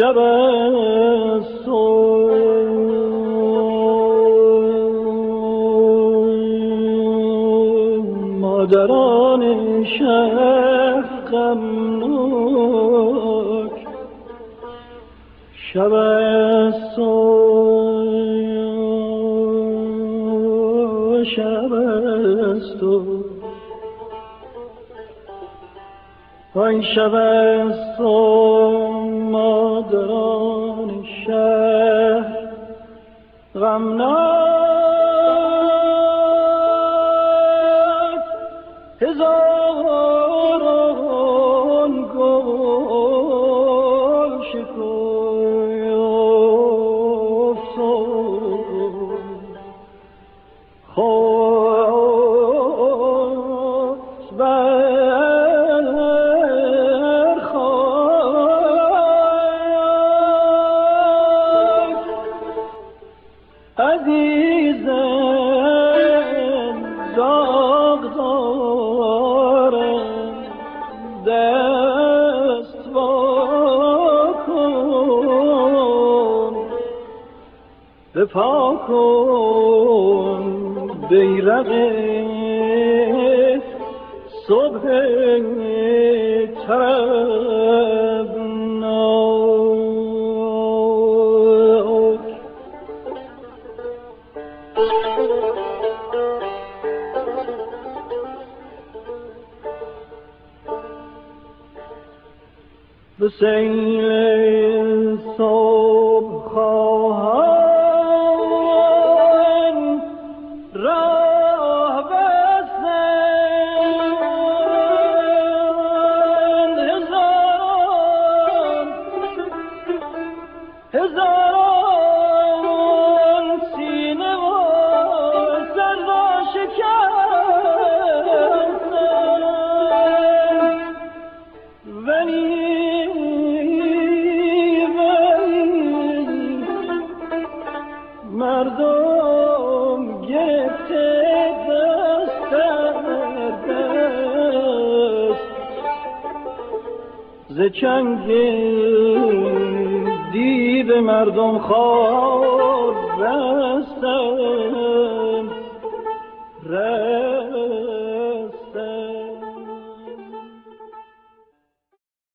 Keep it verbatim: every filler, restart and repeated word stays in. شب الصوم مادران شهر غمناک، شب الصوم شب الصوم آن شب الصوم مادران شهر غمناک، هزاران گل شکفت خواست بر بپا کن بیرق صبح تابناک. به سیل صبح خواهم ز چنگ دیو مردم خوار رستم.